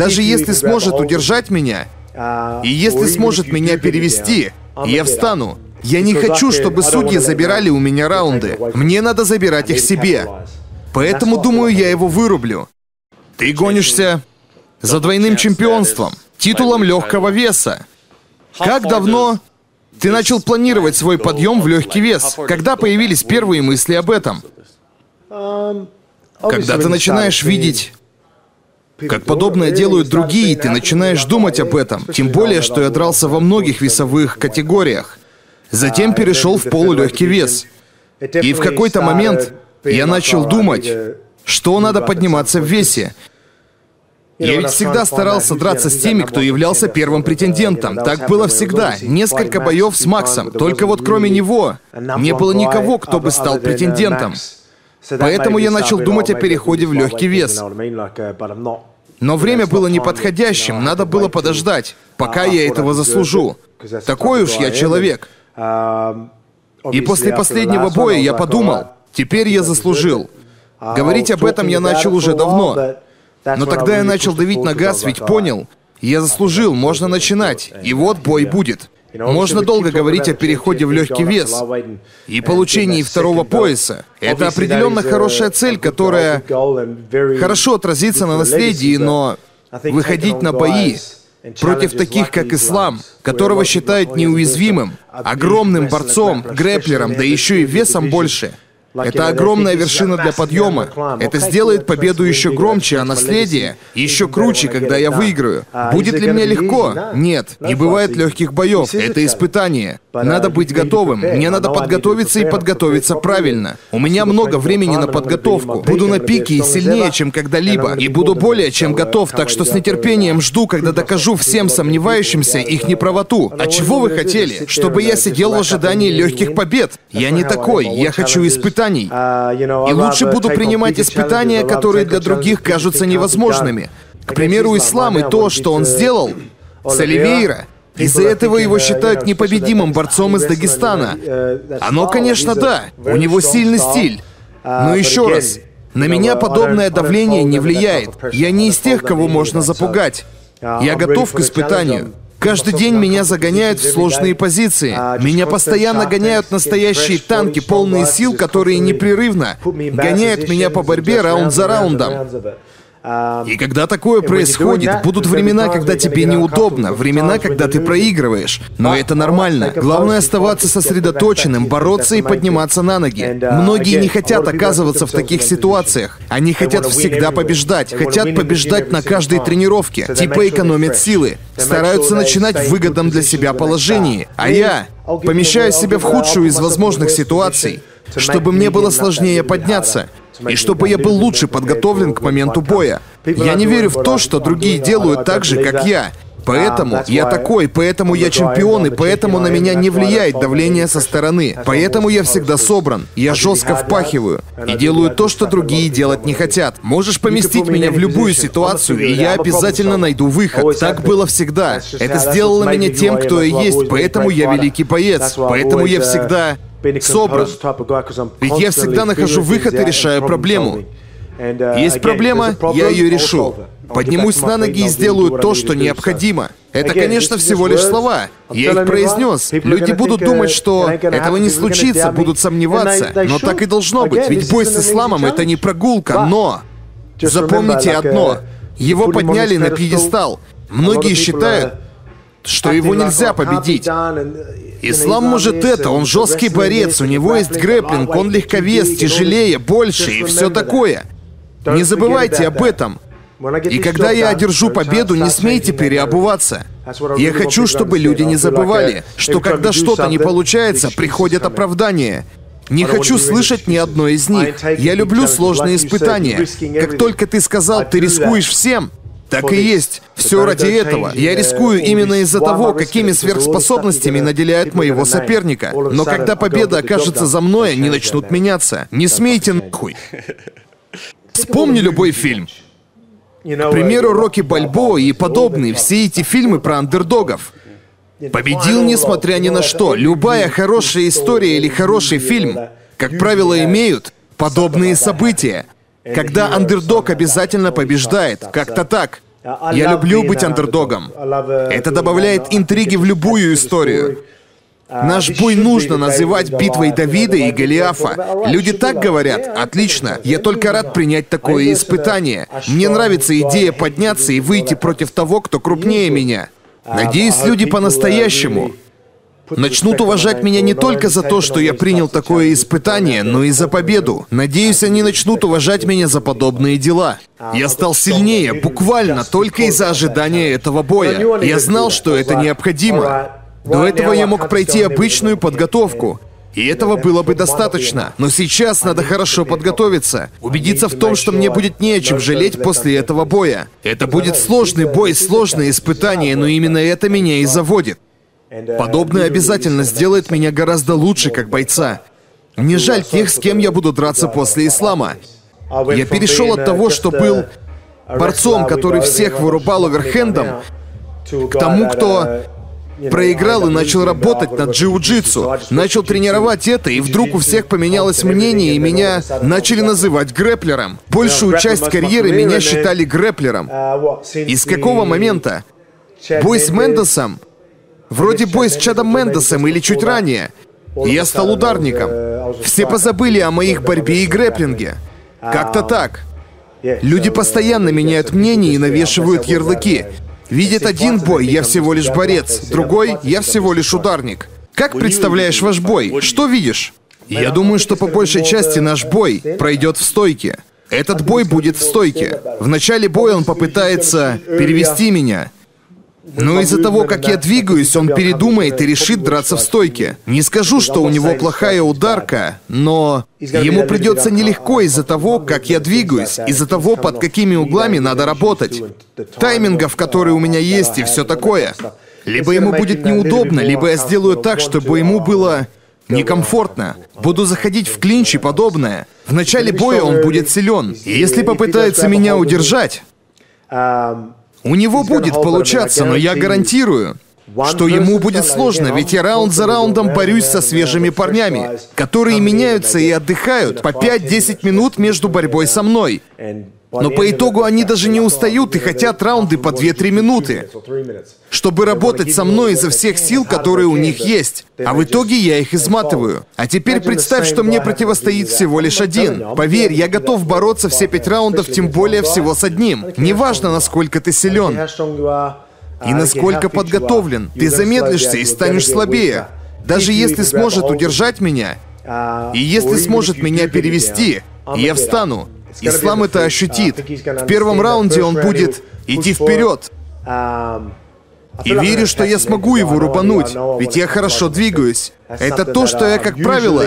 Даже если сможет удержать меня, и если сможет меня перевести, я встану. Я не хочу, чтобы судьи забирали у меня раунды. Мне надо забирать их себе. Поэтому, думаю, я его вырублю. Ты гонишься за двойным чемпионством, титулом легкого веса. Как давно ты начал планировать свой подъем в легкий вес? Когда появились первые мысли об этом? Когда ты начинаешь видеть, как подобное делают другие, ты начинаешь думать об этом. Тем более, что я дрался во многих весовых категориях. Затем перешел в полулегкий вес. И в какой-то момент я начал думать, что надо подниматься в весе. Я ведь всегда старался драться с теми, кто являлся первым претендентом. Так было всегда. Несколько боев с Максом. Только вот кроме него не было никого, кто бы стал претендентом. Поэтому я начал думать о переходе в легкий вес. Но время было неподходящим, надо было подождать, пока я этого заслужу. Такой уж я человек. И после последнего боя я подумал, теперь я заслужил. Говорить об этом я начал уже давно. Но тогда я начал давить на газ, ведь понял, я заслужил, можно начинать, и вот бой будет. Можно долго говорить о переходе в легкий вес и получении второго пояса. Это определенно хорошая цель, которая хорошо отразится на наследии, но выходить на бои против таких, как Ислам, которого считают неуязвимым, огромным борцом, грэплером, да еще и весом больше, это огромная вершина для подъема. Это сделает победу еще громче, а наследие еще круче, когда я выиграю. Будет ли мне легко? Нет, не бывает легких боев. Это испытание. Надо быть готовым. Мне надо подготовиться и подготовиться правильно. У меня много времени на подготовку. Буду на пике и сильнее, чем когда-либо. И буду более чем готов, так что с нетерпением жду, когда докажу всем сомневающимся их неправоту. А чего вы хотели? Чтобы я сидел в ожидании легких побед? Я не такой. Я хочу испытать. И лучше буду принимать испытания, которые для других кажутся невозможными. К примеру, Ислам и то, что он сделал с Оливейра. Из-за этого его считают непобедимым борцом из Дагестана. Оно, конечно, да, у него сильный стиль. Но еще раз, на меня подобное давление не влияет. Я не из тех, кого можно запугать. Я готов к испытанию. Каждый день меня загоняют в сложные позиции. Меня постоянно гоняют настоящие танки, полные сил, которые непрерывно гоняют меня по борьбе раунд за раундом. И когда такое происходит, будут времена, когда тебе неудобно, времена, когда ты проигрываешь. Но это нормально. Главное оставаться сосредоточенным, бороться и подниматься на ноги. Многие не хотят оказываться в таких ситуациях. Они хотят всегда побеждать, хотят побеждать на каждой тренировке. Типа экономят силы, стараются начинать в выгодном для себя положении. А я помещаю себя в худшую из возможных ситуаций, чтобы мне было сложнее подняться. И чтобы я был лучше подготовлен к моменту боя. Я не верю в то, что другие делают так же, как я. Поэтому я такой, поэтому я чемпион, и поэтому на меня не влияет давление со стороны. Поэтому я всегда собран, я жестко впахиваю и делаю то, что другие делать не хотят. Можешь поместить меня в любую ситуацию, и я обязательно найду выход. Так было всегда. Это сделало меня тем, кто я есть, поэтому я великий боец. Поэтому я всегда... собран. Ведь я всегда нахожу выход и решаю проблему. Есть проблема, я ее решу. Поднимусь на ноги и сделаю то, что необходимо. Это, конечно, всего лишь слова. Я их произнес. Люди будут думать, что этого не случится, будут сомневаться. Но так и должно быть. Ведь бой с Исламом — это не прогулка, но... Запомните одно. Его подняли на пьедестал. Многие считают, что его нельзя победить. Ислам может это, он жесткий борец, у него есть грэплинг, он легковес, тяжелее, больше и все такое. Не забывайте об этом. И когда я одержу победу, не смейте переобуваться. Я хочу, чтобы люди не забывали, что когда что-то не получается, приходят оправдания. Не хочу слышать ни одной из них. Я люблю сложные испытания. Как только ты сказал, ты рискуешь всем, так и есть. Все ради этого. Я рискую именно из-за того, какими сверхспособностями наделяют моего соперника. Но когда победа окажется за мной, они начнут меняться. Не смейте нахуй. Вспомни любой фильм. К примеру, Рокки Бальбо и подобные. Все эти фильмы про андердогов. Победил, несмотря ни на что. Любая хорошая история или хороший фильм, как правило, имеют подобные события. Когда андердог обязательно побеждает. Как-то так. Я люблю быть андердогом. Это добавляет интриги в любую историю. Наш бой нужно называть битвой Давида и Голиафа. Люди так говорят: отлично, я только рад принять такое испытание. Мне нравится идея подняться и выйти против того, кто крупнее меня. Надеюсь, люди по-настоящему начнут уважать меня не только за то, что я принял такое испытание, но и за победу. Надеюсь, они начнут уважать меня за подобные дела. Я стал сильнее, буквально, только из-за ожидания этого боя. Я знал, что это необходимо. До этого я мог пройти обычную подготовку, и этого было бы достаточно. Но сейчас надо хорошо подготовиться, убедиться в том, что мне будет не о чем жалеть после этого боя. Это будет сложный бой, сложное испытание, но именно это меня и заводит. Подобное обязательно сделает меня гораздо лучше как бойца. Мне жаль тех, с кем я буду драться после ислама. Я перешел от того, что был борцом, который всех вырубал оверхендом, к тому, кто проиграл и начал работать над джиу-джитсу. Начал тренировать это, и вдруг у всех поменялось мнение, и меня начали называть грэплером. Большую часть карьеры меня считали грэплером. И с какого момента? Бой с Мендесом? Вроде бой с Чадом Мендесом или чуть ранее. Я стал ударником. Все позабыли о моих борьбе и грэплинге. Как-то так. Люди постоянно меняют мнение и навешивают ярлыки. Видит один бой — я всего лишь борец, другой — я всего лишь ударник. Как представляешь ваш бой? Что видишь? Я думаю, что по большей части наш бой пройдет в стойке. Этот бой будет в стойке. В начале боя он попытается перевести меня. Но из-за того, как я двигаюсь, он передумает и решит драться в стойке. Не скажу, что у него плохая ударка, но ему придется нелегко из-за того, как я двигаюсь, из-за того, под какими углами надо работать, таймингов, которые у меня есть, и все такое. Либо ему будет неудобно, либо я сделаю так, чтобы ему было некомфортно. Буду заходить в клинч и подобное. В начале боя он будет силен. И если попытается меня удержать, у него будет получаться, но я гарантирую, что ему будет сложно, ведь я раунд за раундом борюсь со свежими парнями, которые меняются и отдыхают по 5-10 минут между борьбой со мной. Но по итогу они даже не устают и хотят раунды по 2-3 минуты, чтобы работать со мной изо всех сил, которые у них есть. А в итоге я их изматываю. А теперь представь, что мне противостоит всего лишь один. Поверь, я готов бороться все 5 раундов, тем более всего с одним. Неважно, насколько ты силен и насколько подготовлен, ты замедлишься и станешь слабее. Даже если сможет удержать меня, и если сможет меня перевести, я встану. Ислам это ощутит. В первом раунде он будет идти вперед. И верю, что я смогу его рубануть, ведь я хорошо двигаюсь. Это то, что я, как правило,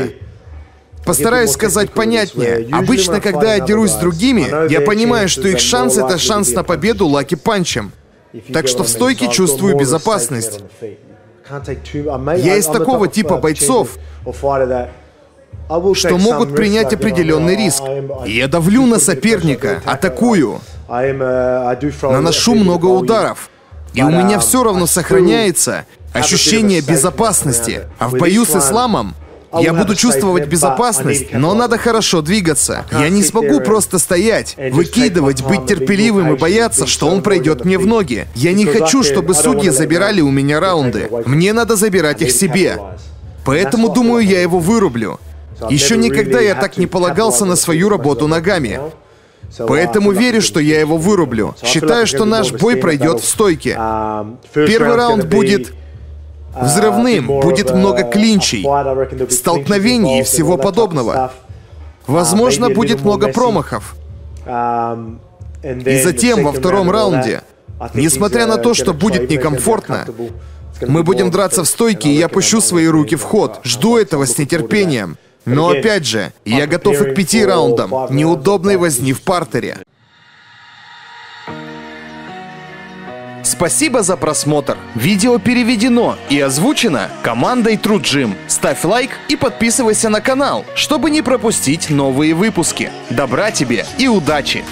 постараюсь сказать понятнее. Обычно, когда я дерусь с другими, я понимаю, что их шанс — это шанс на победу лаки-панчем. Так что в стойке чувствую безопасность. Я из такого типа бойцов, что могут принять определенный риск. Я давлю на соперника, атакую, наношу много ударов, и у меня все равно сохраняется ощущение безопасности. А в бою с исламом я буду чувствовать безопасность, но надо хорошо двигаться. Я не смогу просто стоять, выкидывать, быть терпеливым и бояться, что он пройдет мне в ноги. Я не хочу, чтобы судьи забирали у меня раунды. Мне надо забирать их себе. Поэтому, думаю, я его вырублю. Еще никогда я так не полагался на свою работу ногами. Поэтому верю, что я его вырублю. Считаю, что наш бой пройдет в стойке. Первый раунд будет взрывным, будет много клинчей, столкновений и всего подобного. Возможно, будет много промахов. И затем во втором раунде, несмотря на то, что будет некомфортно, мы будем драться в стойке, и я пущу свои руки в ход. Жду этого с нетерпением. Но опять же, я готов и к 5 раундам, неудобной возни в партере. Спасибо за просмотр. Видео переведено и озвучено командой TRUE GYM. Ставь лайк и подписывайся на канал, чтобы не пропустить новые выпуски. Добра тебе и удачи!